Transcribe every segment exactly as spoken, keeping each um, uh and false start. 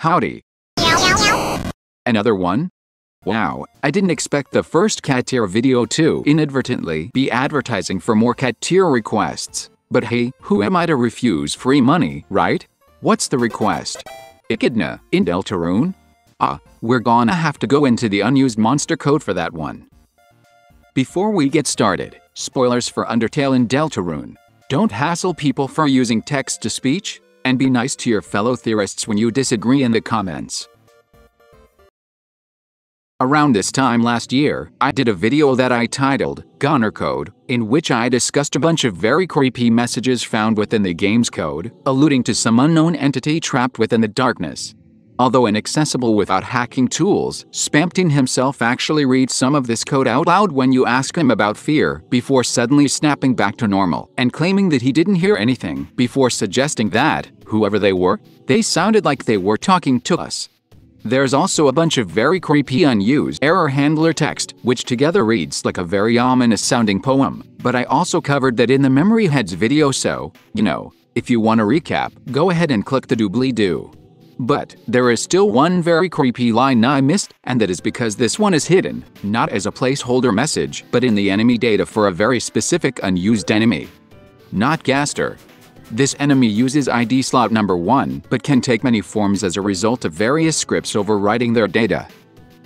Howdy. Another one? Wow, I didn't expect the first cat tier video to inadvertently be advertising for more cat tier requests. But hey, who am I to refuse free money, right? What's the request? Echidna in Deltarune? Ah, we're gonna have to go into the unused monster code for that one. Before we get started, spoilers for Undertale in Deltarune. Don't hassle people for using text-to-speech, and be nice to your fellow theorists when you disagree in the comments. Around this time last year, I did a video that I titled, Goner Code, in which I discussed a bunch of very creepy messages found within the game's code, alluding to some unknown entity trapped within the darkness. Although inaccessible without hacking tools, Spamton himself actually reads some of this code out loud when you ask him about fear, before suddenly snapping back to normal, and claiming that he didn't hear anything, before suggesting that, whoever they were, they sounded like they were talking to us. There's also a bunch of very creepy unused error handler text, which together reads like a very ominous sounding poem, but I also covered that in the Memory Heads video, so, you know, if you want to recap, go ahead and click the doobly-doo. But there is still one very creepy line I missed, and that is because this one is hidden, not as a placeholder message, but in the enemy data for a very specific unused enemy. Not Gaster. This enemy uses I D slot number one, but can take many forms as a result of various scripts overwriting their data.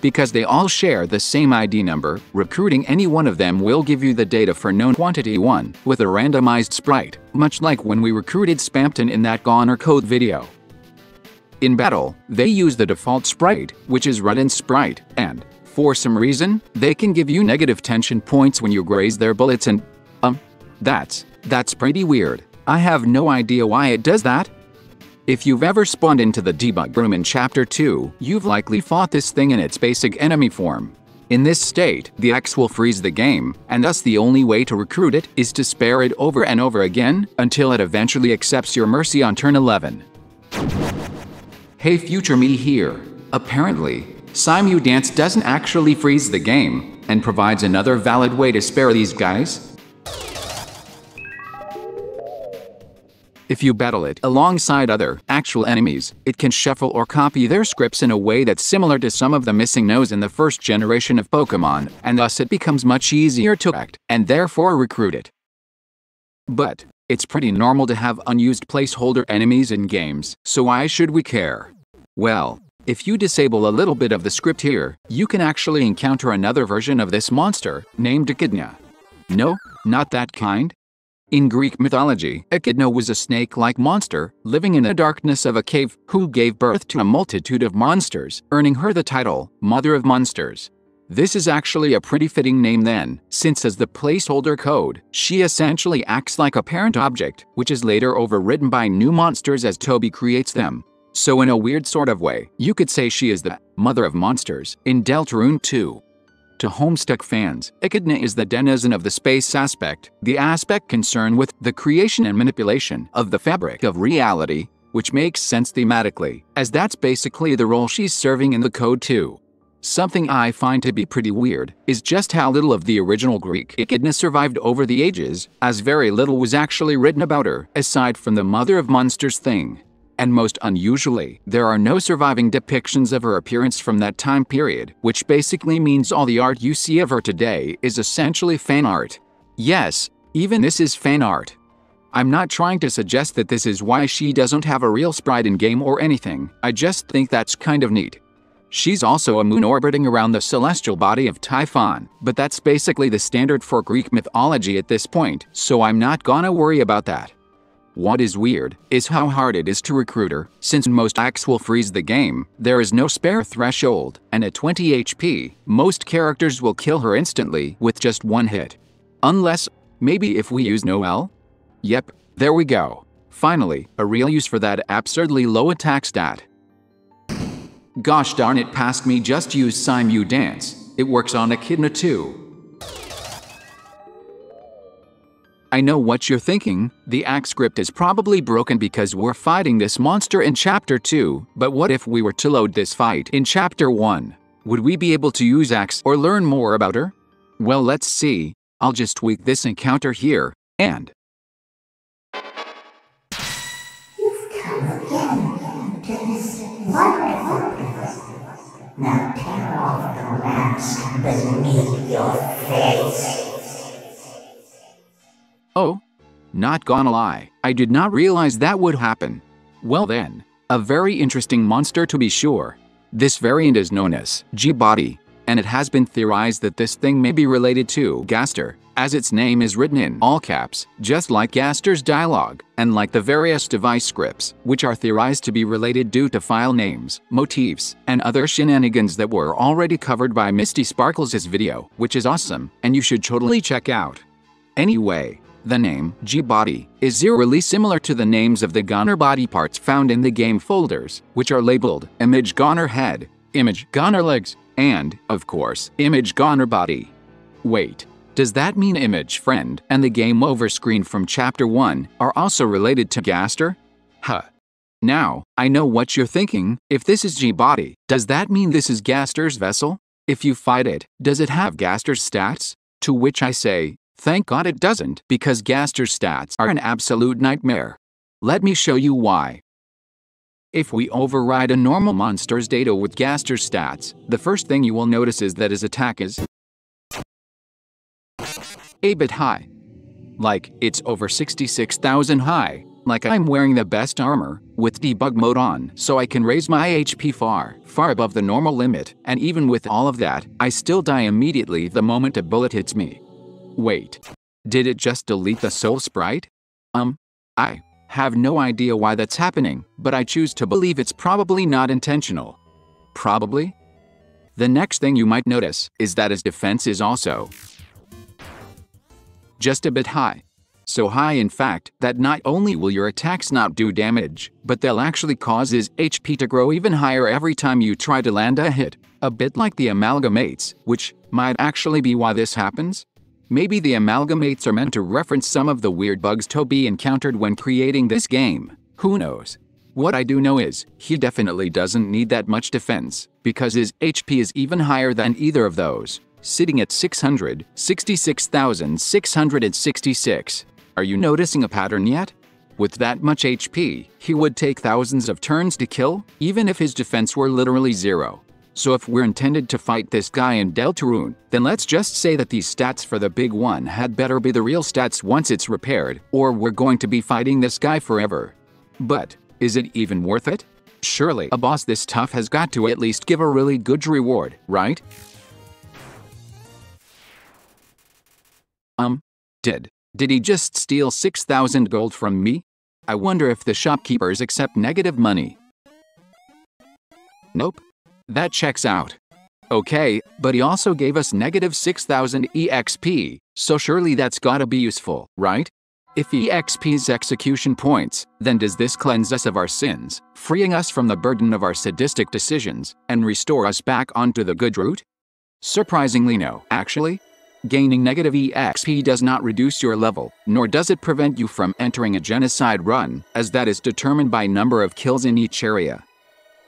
Because they all share the same I D number, recruiting any one of them will give you the data for known quantity one, with a randomized sprite, much like when we recruited Spamton in that Goner Code video. In battle, they use the default sprite, which is Redden's sprite, and, for some reason, they can give you negative tension points when you graze their bullets and… Um, that's, that's pretty weird. I have no idea why it does that. If you've ever spawned into the debug room in chapter two, you've likely fought this thing in its basic enemy form. In this state, the X will freeze the game, and thus the only way to recruit it is to spare it over and over again, until it eventually accepts your mercy on turn eleven. Hey future me here. Apparently, Simu Dance doesn't actually freeze the game, and provides another valid way to spare these guys. If you battle it alongside other, actual enemies, it can shuffle or copy their scripts in a way that's similar to some of the missing nos in the first generation of Pokémon, and thus it becomes much easier to act, and therefore recruit it. But, it's pretty normal to have unused placeholder enemies in games, so why should we care? Well, if you disable a little bit of the script here, you can actually encounter another version of this monster, named Echidna. No, not that kind. In Greek mythology, Echidna was a snake-like monster, living in the darkness of a cave, who gave birth to a multitude of monsters, earning her the title, Mother of Monsters. This is actually a pretty fitting name then, since as the placeholder code, she essentially acts like a parent object, which is later overridden by new monsters as Toby creates them. So in a weird sort of way, you could say she is the Mother of Monsters in Deltarune two. To Homestuck fans, Echidna is the denizen of the space aspect, the aspect concerned with the creation and manipulation of the fabric of reality, which makes sense thematically, as that's basically the role she's serving in the code too. Something I find to be pretty weird is just how little of the original Greek Echidna survived over the ages, as very little was actually written about her, aside from the Mother of Monsters thing. And most unusually, there are no surviving depictions of her appearance from that time period, which basically means all the art you see of her today is essentially fan art. Yes, even this is fan art. I'm not trying to suggest that this is why she doesn't have a real sprite in game or anything, I just think that's kind of neat. She's also a moon orbiting around the celestial body of Typhon, but that's basically the standard for Greek mythology at this point, so I'm not gonna worry about that. What is weird is how hard it is to recruit her, since most acts will freeze the game, there is no spare threshold, and at twenty H P, most characters will kill her instantly with just one hit. Unless, maybe if we use Noelle? Yep, there we go. Finally, a real use for that absurdly low attack stat. Gosh darn it, past me, just use Simu Dance, it works on Echidna too. I know what you're thinking, the act script is probably broken because we're fighting this monster in chapter two, but what if we were to load this fight in chapter one? Would we be able to use axe or learn more about her? Well, let's see. I'll just tweak this encounter here, and… You've come again, again, again, What happens? Now tear off the mask beneath your face. Oh, not gonna lie, I did not realize that would happen. Well then, a very interesting monster to be sure. This variant is known as G-Body, and it has been theorized that this thing may be related to Gaster, as its name is written in all caps, just like Gaster's dialogue, and like the various device scripts, which are theorized to be related due to file names, motifs, and other shenanigans that were already covered by Misty Sparkles' video, which is awesome, and you should totally check out. Anyway, the name G-Body is eerily similar to the names of the Goner body parts found in the game folders, which are labeled Image Goner Head, Image Goner Legs, and, of course, Image Goner Body. Wait, does that mean Image Friend and the Game Over screen from Chapter one are also related to Gaster? Huh. Now, I know what you're thinking. If this is G-Body, does that mean this is Gaster's vessel? If you fight it, does it have Gaster's stats? To which I say, thank God it doesn't, because Gaster's stats are an absolute nightmare. Let me show you why. If we override a normal monster's data with Gaster's stats, the first thing you will notice is that his attack is a bit high. Like, it's over sixty-six thousand high. Like I'm wearing the best armor, with debug mode on, so I can raise my H P far, far above the normal limit, and even with all of that, I still die immediately the moment a bullet hits me. Wait, did it just delete the soul sprite? Um, I have no idea why that's happening, but I choose to believe it's probably not intentional. Probably? The next thing you might notice is that his defense is also just a bit high. So high in fact that not only will your attacks not do damage, but they'll actually cause his H P to grow even higher every time you try to land a hit. A bit like the amalgamates, which might actually be why this happens. Maybe the amalgamates are meant to reference some of the weird bugs Toby encountered when creating this game. Who knows? What I do know is, he definitely doesn't need that much defense, because his H P is even higher than either of those, sitting at six hundred sixty-six thousand six hundred sixty-six. Are you noticing a pattern yet? With that much H P, he would take thousands of turns to kill, even if his defense were literally zero. So if we're intended to fight this guy in Deltarune, then let's just say that these stats for the big one had better be the real stats once it's repaired, or we're going to be fighting this guy forever. But, is it even worth it? Surely a boss this tough has got to at least give a really good reward, right? Um, did. Did he just steal six thousand gold from me? I wonder if the shopkeepers accept negative money. Nope. That checks out. Okay, but he also gave us negative six thousand E X P, so surely that's gotta be useful, right? If E X P's execution points, then does this cleanse us of our sins, freeing us from the burden of our sadistic decisions, and restore us back onto the good route? Surprisingly no, actually. Gaining negative E X P does not reduce your level, nor does it prevent you from entering a genocide run, as that is determined by number of kills in each area.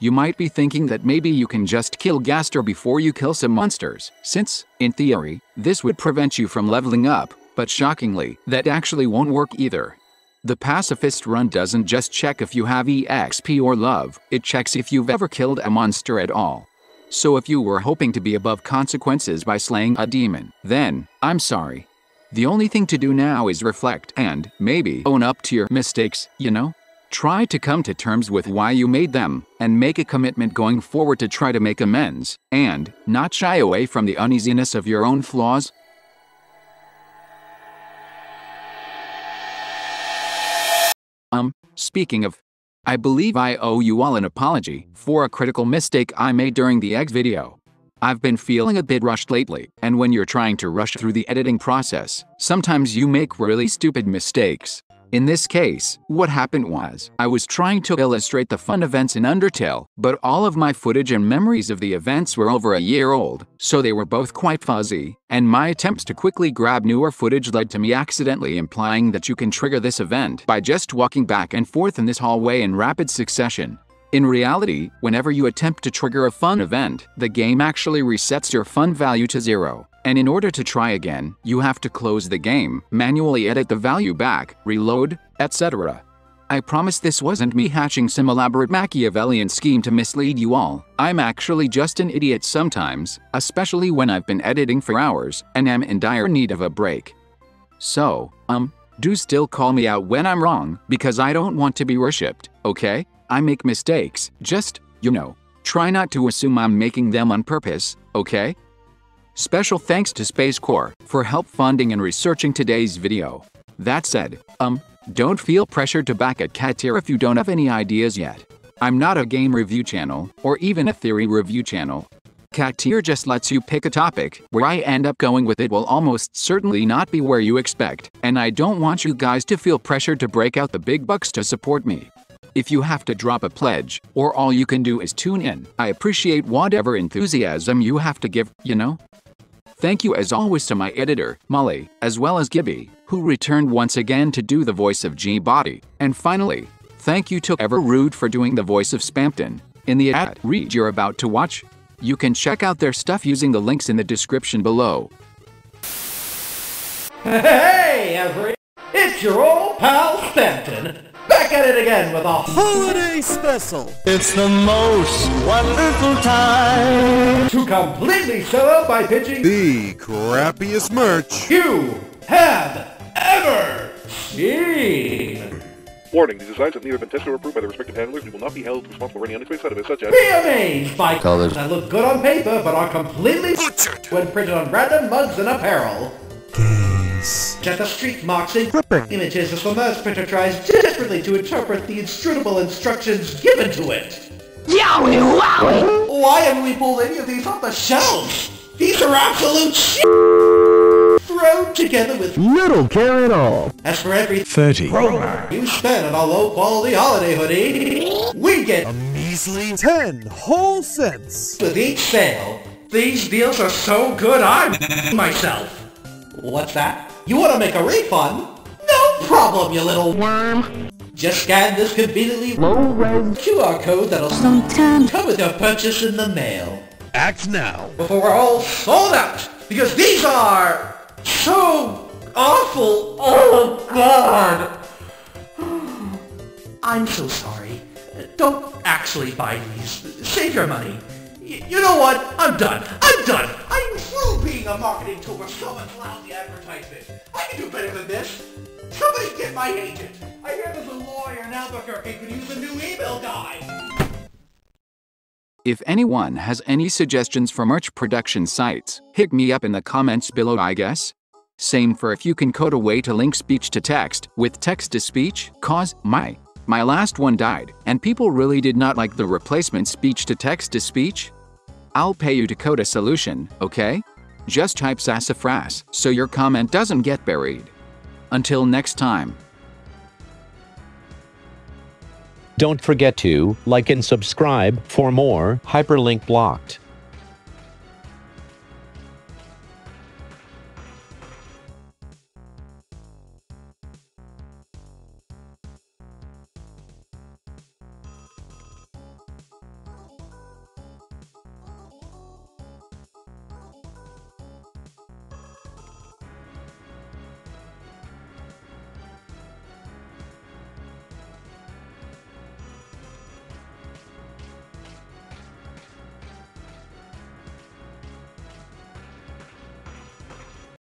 You might be thinking that maybe you can just kill Gaster before you kill some monsters, since, in theory, this would prevent you from leveling up, but shockingly, that actually won't work either. The pacifist run doesn't just check if you have E X P or love, it checks if you've ever killed a monster at all. So if you were hoping to be above consequences by slaying a demon, then, I'm sorry. The only thing to do now is reflect and, maybe, own up to your mistakes, you know? Try to come to terms with why you made them, and make a commitment going forward to try to make amends, and not shy away from the uneasiness of your own flaws. Um, speaking of, I believe I owe you all an apology for a critical mistake I made during the egg video. I've been feeling a bit rushed lately, and when you're trying to rush through the editing process, sometimes you make really stupid mistakes. In this case, what happened was, I was trying to illustrate the fun events in Undertale, but all of my footage and memories of the events were over a year old, so they were both quite fuzzy, and my attempts to quickly grab newer footage led to me accidentally implying that you can trigger this event by just walking back and forth in this hallway in rapid succession. In reality, whenever you attempt to trigger a fun event, the game actually resets your fun value to zero. And in order to try again, you have to close the game, manually edit the value back, reload, et cetera. I promise this wasn't me hatching some elaborate Machiavellian scheme to mislead you all. I'm actually just an idiot sometimes, especially when I've been editing for hours and am in dire need of a break. So, um, do still call me out when I'm wrong, because I don't want to be worshipped, okay? I make mistakes, just, you know, try not to assume I'm making them on purpose, okay? Special thanks to Space Corps for help funding and researching today's video. That said, um, don't feel pressured to back at Katir if you don't have any ideas yet. I'm not a game review channel, or even a theory review channel. Katir just lets you pick a topic. Where I end up going with it will almost certainly not be where you expect, and I don't want you guys to feel pressured to break out the big bucks to support me. If you have to drop a pledge, or all you can do is tune in, I appreciate whatever enthusiasm you have to give, you know? Thank you as always to my editor, Molly, as well as Gibby, who returned once again to do the voice of G-Body. And finally, thank you to Everude for doing the voice of Spamton in the ad read you're about to watch. You can check out their stuff using the links in the description below. Hey, Every! It's your old pal Spamton! Back at it again with a holiday special! It's the most wonderful time to completely shut up by pitching the crappiest merch you have ever seen! Warning, these designs have neither been tested or approved by the respective handlers and will not be held responsible for any unexpected side effects such as be amazed by colors that look good on paper but are completely butchered when printed on random mugs and apparel. Just the street marks and gripping images as the merge printer tries desperately to interpret the inscrutable instructions given to it. Yowie wowie! Why haven't we pulled any of these off the shelves? These are absolute shit! Thrown together with little care at all. As for every thirty kroner you spend on a low-quality holiday hoodie, we get a measly ten whole cents with each sale. These deals are so good I'm myself. What's that? You want to make a refund? No problem, you little worm. Just scan this conveniently low-res Q R code that'll sometimes come with your purchase in the mail. Act now, before we're all sold out, because these are so awful. Oh God. I'm so sorry. Don't actually buy these. Save your money. You know what? I'm done. I'm done. I'm through being a marketing tool for someone's lousy advertisement. I can do better than this. Somebody get my agent. I hear there's a lawyer in Albuquerque could use a new email guy. If anyone has any suggestions for merch production sites, hit me up in the comments below, I guess. Same for if you can code a way to link speech to text with text to speech, cause my My last one died, and people really did not like the replacement speech-to-text-to-speech. I'll pay you to code a solution, okay? Just type sassafras so your comment doesn't get buried. Until next time. Don't forget to like and subscribe for more Hyperlink Blocked.